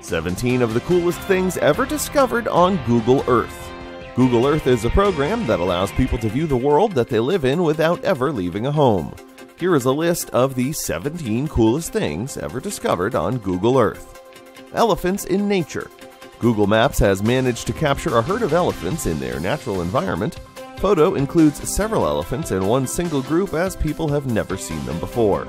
17 of the coolest things ever discovered on Google Earth. Google Earth is a program that allows people to view the world that they live in without ever leaving a home. Here is a list of the 17 coolest things ever discovered on Google Earth. Elephants in nature. Google Maps has managed to capture a herd of elephants in their natural environment. Photo includes several elephants in one single group as people have never seen them before.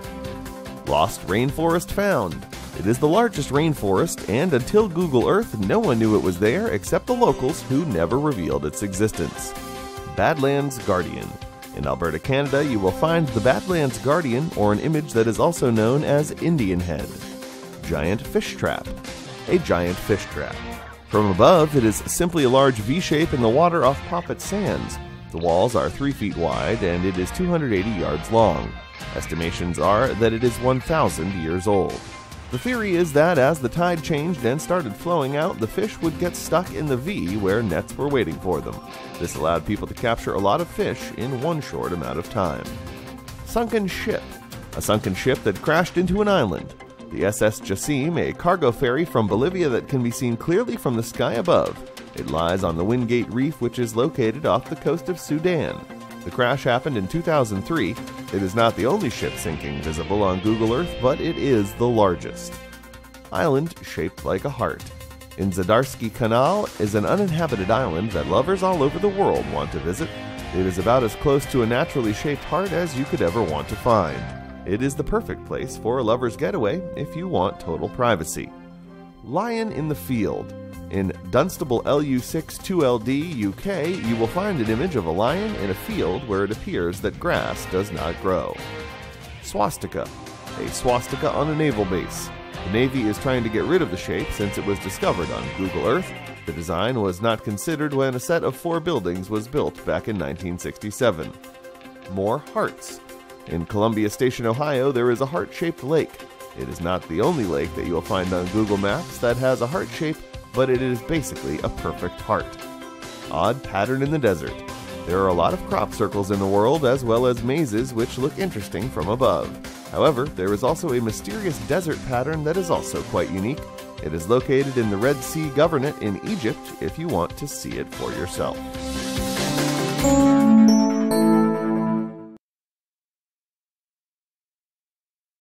Lost rainforest found. It is the largest rainforest, and until Google Earth, no one knew it was there except the locals who never revealed its existence. Badlands Guardian. In Alberta, Canada, you will find the Badlands Guardian, or an image that is also known as Indian Head. Giant fish trap. A giant fish trap. From above, it is simply a large V-shape in the water off Poppet Sands. The walls are 3 feet wide, and it is 280 yards long. Estimations are that it is 1,000 years old. The theory is that as the tide changed and started flowing out, the fish would get stuck in the V where nets were waiting for them. This allowed people to capture a lot of fish in one short amount of time. Sunken ship. A sunken ship that crashed into an island. The SS Jasim, a cargo ferry from Bolivia that can be seen clearly from the sky above. It lies on the Wingate Reef, which is located off the coast of Sudan. The crash happened in 2003. It is not the only ship sinking visible on Google Earth, but it is the largest. Island shaped like a heart. In Zadarski Canal is an uninhabited island that lovers all over the world want to visit. It is about as close to a naturally shaped heart as you could ever want to find. It is the perfect place for a lover's getaway if you want total privacy. Lion in the field. In Dunstable LU62LD, UK, you will find an image of a lion in a field where it appears that grass does not grow. Swastika. A swastika on a naval base. The Navy is trying to get rid of the shape since it was discovered on Google Earth. The design was not considered when a set of 4 buildings was built back in 1967. More hearts. In Columbia Station, Ohio, there is a heart-shaped lake. It is not the only lake that you will find on Google Maps that has a heart shape, but it is basically a perfect heart. Odd pattern in the desert. There are a lot of crop circles in the world, as well as mazes which look interesting from above. However, there is also a mysterious desert pattern that is also quite unique. It is located in the Red Sea Governorate in Egypt if you want to see it for yourself.